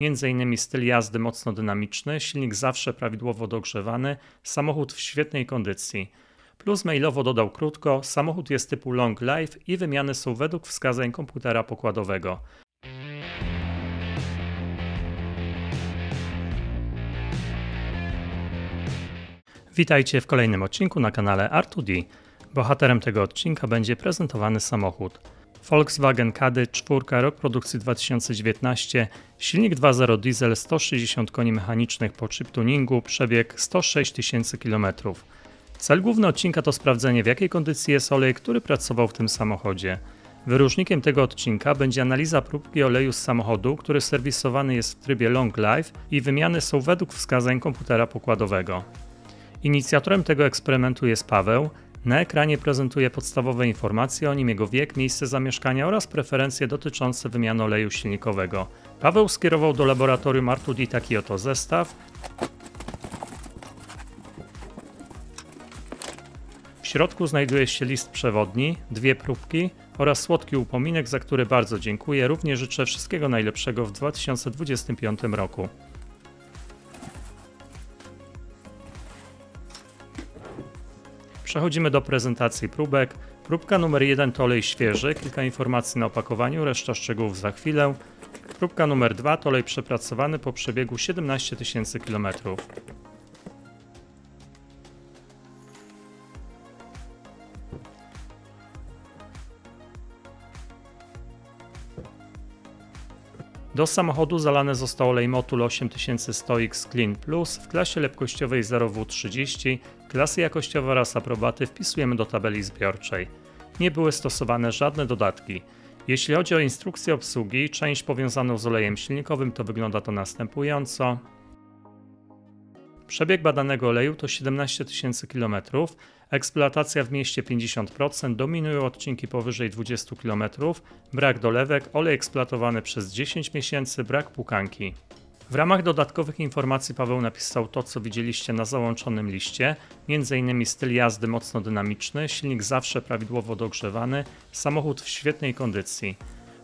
m.in. styl jazdy mocno dynamiczny, silnik zawsze prawidłowo dogrzewany, samochód w świetnej kondycji. Plus mailowo dodał krótko, samochód jest typu long life i wymiany są według wskazań komputera pokładowego. Witajcie w kolejnym odcinku na kanale R2D. Bohaterem tego odcinka będzie prezentowany samochód. Volkswagen Caddy 4, rok produkcji 2019, silnik 2.0 diesel, 160 koni mechanicznych po chip tuningu, przebieg 106 tysięcy km. Cel główny odcinka to sprawdzenie, w jakiej kondycji jest olej, który pracował w tym samochodzie. Wyróżnikiem tego odcinka będzie analiza próbki oleju z samochodu, który serwisowany jest w trybie long life i wymiany są według wskazań komputera pokładowego. Inicjatorem tego eksperymentu jest Paweł. Na ekranie prezentuje podstawowe informacje o nim, jego wiek, miejsce zamieszkania oraz preferencje dotyczące wymiany oleju silnikowego. Paweł skierował do laboratorium R2D taki oto zestaw. W środku znajduje się list przewodni, dwie próbki oraz słodki upominek, za który bardzo dziękuję. Również życzę wszystkiego najlepszego w 2025 roku. Przechodzimy do prezentacji próbek. Próbka numer 1 to olej świeży, kilka informacji na opakowaniu, reszta szczegółów za chwilę. Próbka numer 2 to olej przepracowany po przebiegu 17 tysięcy km. Do samochodu zalany został olej Motul 8100X Clean Plus w klasie lepkościowej 0W30, klasy jakościowe oraz aprobaty wpisujemy do tabeli zbiorczej. Nie były stosowane żadne dodatki. Jeśli chodzi o instrukcję obsługi, część powiązaną z olejem silnikowym, to wygląda to następująco. Przebieg badanego oleju to 17 tysięcy km, eksploatacja w mieście 50%, dominują odcinki powyżej 20 km, brak dolewek, olej eksploatowany przez 10 miesięcy, brak pukanki. W ramach dodatkowych informacji Paweł napisał to, co widzieliście na załączonym liście, m.in. styl jazdy mocno dynamiczny, silnik zawsze prawidłowo dogrzewany, samochód w świetnej kondycji.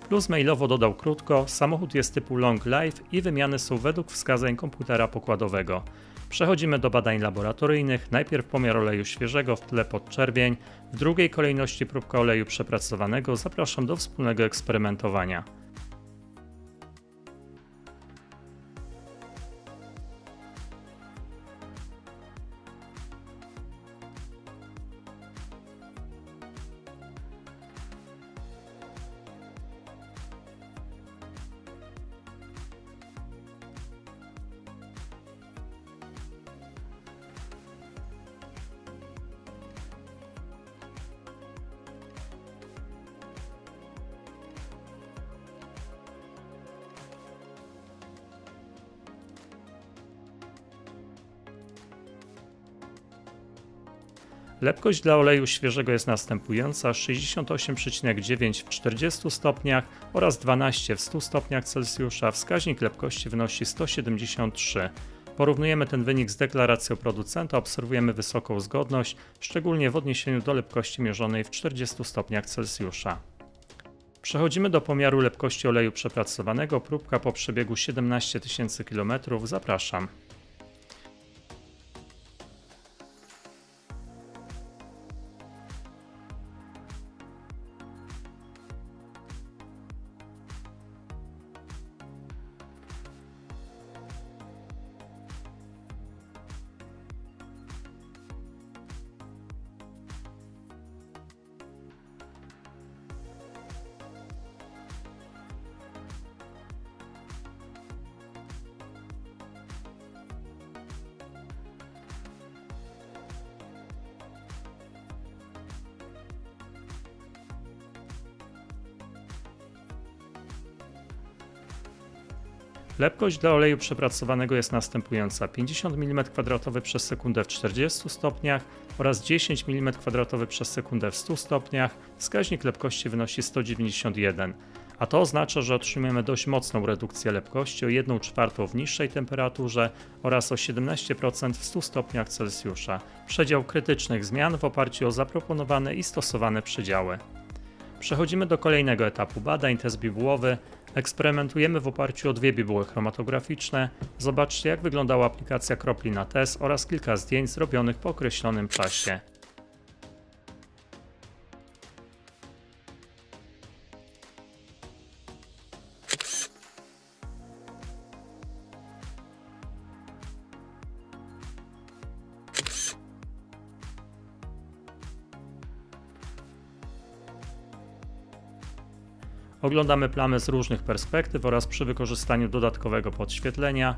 Plus mailowo dodał krótko, samochód jest typu long life i wymiany są według wskazań komputera pokładowego. Przechodzimy do badań laboratoryjnych, najpierw pomiar oleju świeżego, w tle podczerwień, w drugiej kolejności próbka oleju przepracowanego. Zapraszam do wspólnego eksperymentowania. Lepkość dla oleju świeżego jest następująca: 68,9 w 40 stopniach oraz 12 w 100 stopniach Celsjusza. Wskaźnik lepkości wynosi 173. Porównujemy ten wynik z deklaracją producenta, obserwujemy wysoką zgodność, szczególnie w odniesieniu do lepkości mierzonej w 40 stopniach Celsjusza. Przechodzimy do pomiaru lepkości oleju przepracowanego, próbka po przebiegu 17 tysięcy km. Zapraszam. Lepkość dla oleju przepracowanego jest następująca: 50 mm2 przez sekundę w 40 stopniach oraz 10 mm2 przez sekundę w 100 stopniach. Wskaźnik lepkości wynosi 191, a to oznacza, że otrzymujemy dość mocną redukcję lepkości o 1/4 w niższej temperaturze oraz o 17% w 100 stopniach Celsjusza. Przedział krytycznych zmian w oparciu o zaproponowane i stosowane przedziały. Przechodzimy do kolejnego etapu badań, test bibułowy. Eksperymentujemy w oparciu o dwie bibuły chromatograficzne. Zobaczcie, jak wyglądała aplikacja kropli na test oraz kilka zdjęć zrobionych po określonym czasie. Oglądamy plamy z różnych perspektyw oraz przy wykorzystaniu dodatkowego podświetlenia.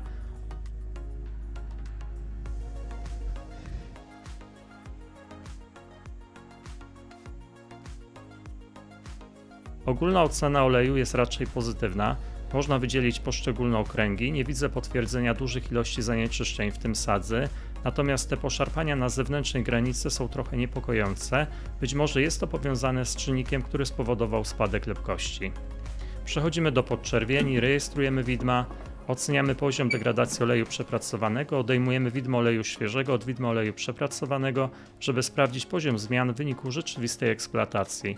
Ogólna ocena oleju jest raczej pozytywna. Można wydzielić poszczególne okręgi. Nie widzę potwierdzenia dużych ilości zanieczyszczeń, w tym sadzy. Natomiast te poszarpania na zewnętrznej granicy są trochę niepokojące. Być może jest to powiązane z czynnikiem, który spowodował spadek lepkości. Przechodzimy do podczerwieni, rejestrujemy widma, oceniamy poziom degradacji oleju przepracowanego, odejmujemy widmo oleju świeżego od widma oleju przepracowanego, żeby sprawdzić poziom zmian w wyniku rzeczywistej eksploatacji.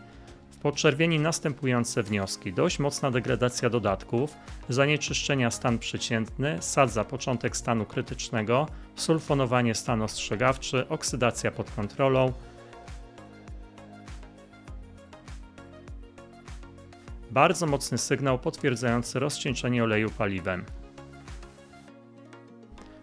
Podczerwieni następujące wnioski: dość mocna degradacja dodatków, zanieczyszczenia stan przeciętny, sadza początek stanu krytycznego, sulfonowanie stan ostrzegawczy, oksydacja pod kontrolą, bardzo mocny sygnał potwierdzający rozcieńczenie oleju paliwem.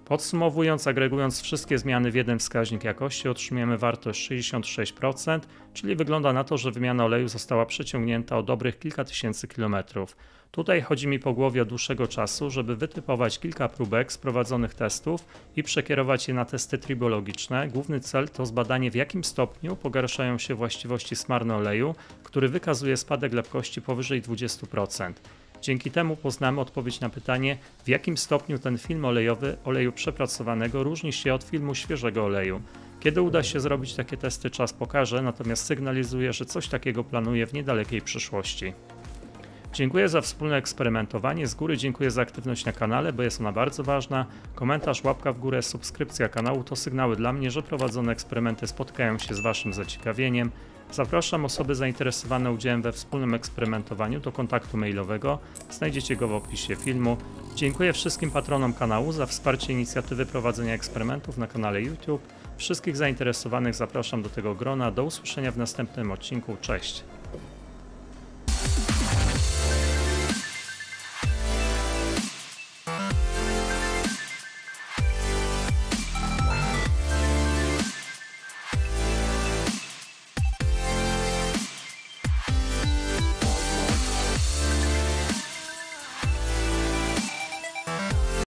Podsumowując, agregując wszystkie zmiany w jeden wskaźnik jakości, otrzymujemy wartość 66%, czyli wygląda na to, że wymiana oleju została przeciągnięta o dobrych kilka tysięcy kilometrów. Tutaj chodzi mi po głowie od dłuższego czasu, żeby wytypować kilka próbek z prowadzonych testów i przekierować je na testy tribologiczne. Główny cel to zbadanie, w jakim stopniu pogarszają się właściwości smarny oleju, który wykazuje spadek lepkości powyżej 20%. Dzięki temu poznamy odpowiedź na pytanie, w jakim stopniu ten film olejowy oleju przepracowanego różni się od filmu świeżego oleju. Kiedy uda się zrobić takie testy, czas pokaże, natomiast sygnalizuje, że coś takiego planuje w niedalekiej przyszłości. Dziękuję za wspólne eksperymentowanie, z góry dziękuję za aktywność na kanale, bo jest ona bardzo ważna. Komentarz, łapka w górę, subskrypcja kanału to sygnały dla mnie, że prowadzone eksperymenty spotkają się z Waszym zaciekawieniem. Zapraszam osoby zainteresowane udziałem we wspólnym eksperymentowaniu do kontaktu mailowego, znajdziecie go w opisie filmu. Dziękuję wszystkim patronom kanału za wsparcie inicjatywy prowadzenia eksperymentów na kanale YouTube. Wszystkich zainteresowanych zapraszam do tego grona, do usłyszenia w następnym odcinku, cześć!